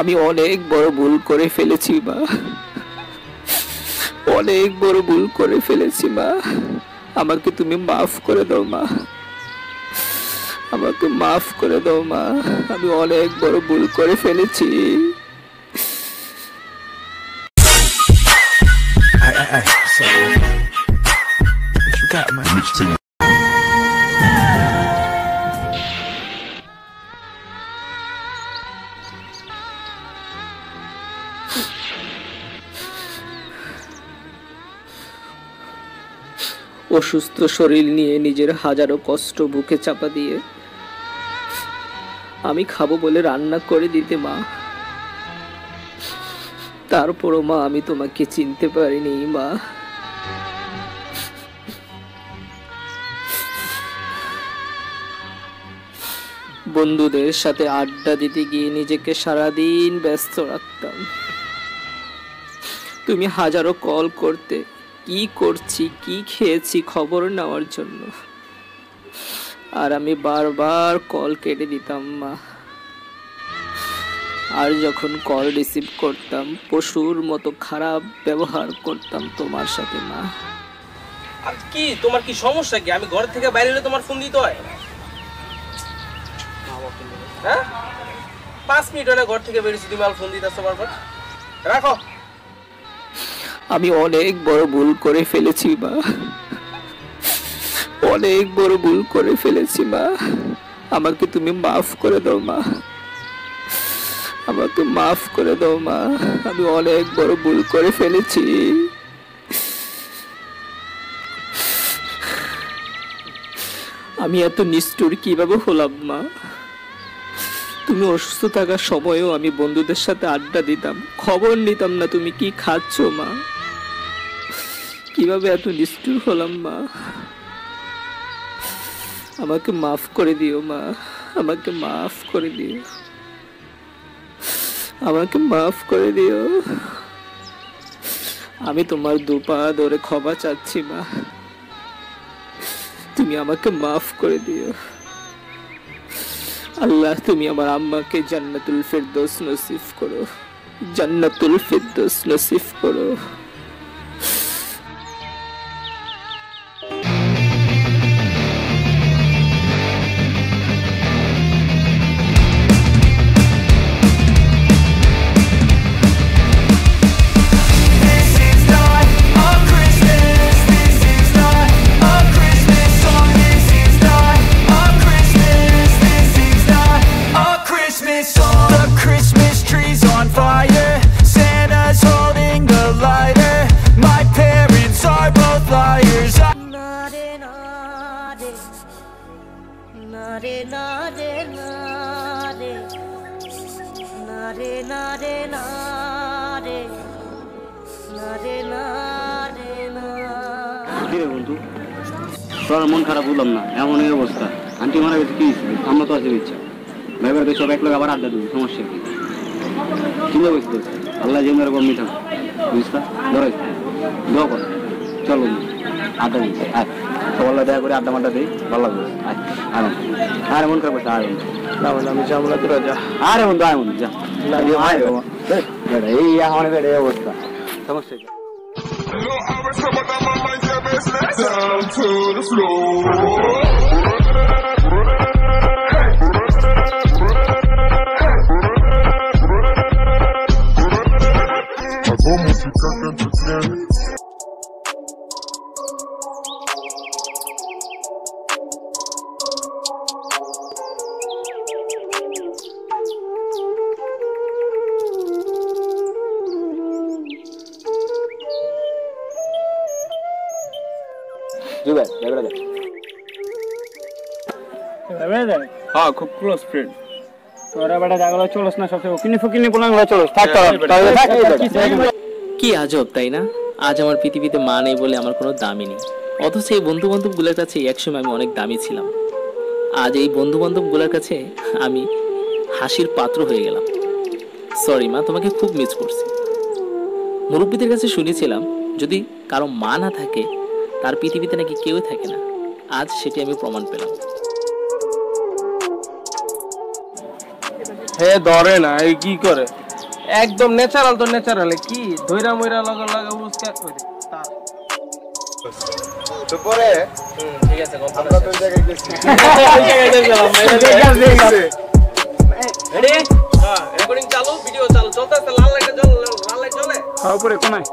আমি অনেক বড় ভুল করে ফেলেছি মা, অনেক বড় ভুল করে ফেলেছি মা, আমাকে তুমি মাফ করে দাও মা, আমাকে মাফ করে দাও মা, আমি অনেক বড় ভুল করে ফেলেছি। অসুস্থ শরীর নিয়ে নিজের হাজারো কষ্ট বুকে চাপা দিয়ে আমি খাবো বলে রান্না করে দিতে মা, তারপরও মা আমি তোমাকে চিনতে পারিনি মা। বন্ধুদের সাথে আড্ডা দিতে গিয়ে নিজেকে সারাদিন ব্যস্ত রাখতাম, তুমি হাজারো কল করতে, কি করছি, কি খেয়েছি খবর নেওয়ার জন্য, আর আমি বারবার কল কেটে দিতাম মা। আর যখন কল রিসিভ করতাম পশুর মতো খারাপ ব্যবহার করতাম তোমার সাথে মা। আর কি তোমার কি সমস্যা, কি আমি ঘর থেকে বাইরে হলে তোমার ফোন দিতে হয়? হ্যাঁ 5 মিনিট হয় না ঘর থেকে বেরিয়েছি, তুমি আর ফোন দিতেছো বারবার, রাখো। আমি অনেক বড় ভুল করে ফেলেছি মা, অনেক বড় ভুল করে ফেলেছি মা, আমাকে তুমি মাফ করে দাও মা, আমাকে মাফ করে দাও মা, আমি অনেক বড় ভুল করে ফেলেছি। আমি এত নিষ্ঠুর কিভাবে হলাম মা? তুমি অসুস্থ থাকার সময়ও আমি বন্ধুদের সাথে আড্ডা দিতাম, খবর নিতাম না তুমি কি খাচ্ছ মা, কিভাবে এত নিষ্ঠুর হলাম মা? আমাকে মাফ করে দিও মা, আমাকে মাফ করে দিও, আমাকে মাফ করে দিও। আমি তোমার দুপা ধরে ক্ষমা চাচ্ছি মা, তুমি আমাকে মাফ করে দিও আল্লাহ, তুমি আমার আম্মাকে জান্নাতুল ফেরদৌস নসিব করো, জান্নাতুল ফেরদৌস নসিব করো। বন্ধু তোর মন খারাপ হলাম না, এমন এই অবস্থা, আন্টি মারা গেছে কি আমরা তো আসবে ইচ্ছা ভাইবার সব এক লোক আবার আড্ডা দেবো, সমস্যা কি? চিন্তা করছি আল্লাহ যেমন এরকম মিঠাম বুঝতা ধরে দোয়া কর, চল বন্ধু আড্ডা দিচ্ছি, আর সবাই দেখা করে আড্ডা মাড্ডা দিই, ভালো লাগবে। আর আর মন খারাপ করছে, আর আমি যাবো না তোরা যা, আরে বন্ধু আয় বন্ধু যা, এই আমার এই অবস্থা, সমস্যা কি? Down to the floor. Vamos ficar tanto tempo. কি আজব তাই না, আজ আমার পৃথিবীতে মা নেই বলে আমার কোনো দামি নেই, অথচ এই বন্ধু বান্ধব গুলার কাছে একসময় আমি অনেক দামি ছিলাম, আজ এই বন্ধু বান্ধব গুলার কাছে আমি হাসির পাত্র হয়ে গেলাম। সরি মা, তোমাকে খুব মিস করছি। মুরব্বীদের কাছে শুনেছিলাম যদি কারো মা না থাকে তার পৃথিবীতে নাকি কেউ থাকে না, আজ সেটি আমি প্রমাণ পেলাম। হে ধরে না, এই কি করে একদম ন্যাচারাল তো ন্যাচারালে কি ধইরা মইরা লাগা লাগা উস্কা কইরে তার তো পরে ঠিক আছে আমরা তো ওই জায়গায় গেছি ওই জায়গায় গেলাম রে রেডি হ্যাঁ রেকর্ডিং চালু ভিডিও চালু চলতে লাল লাইটটা জ্বলে লাল লাইট জ্বলে হ্যাঁ উপরে কোনায়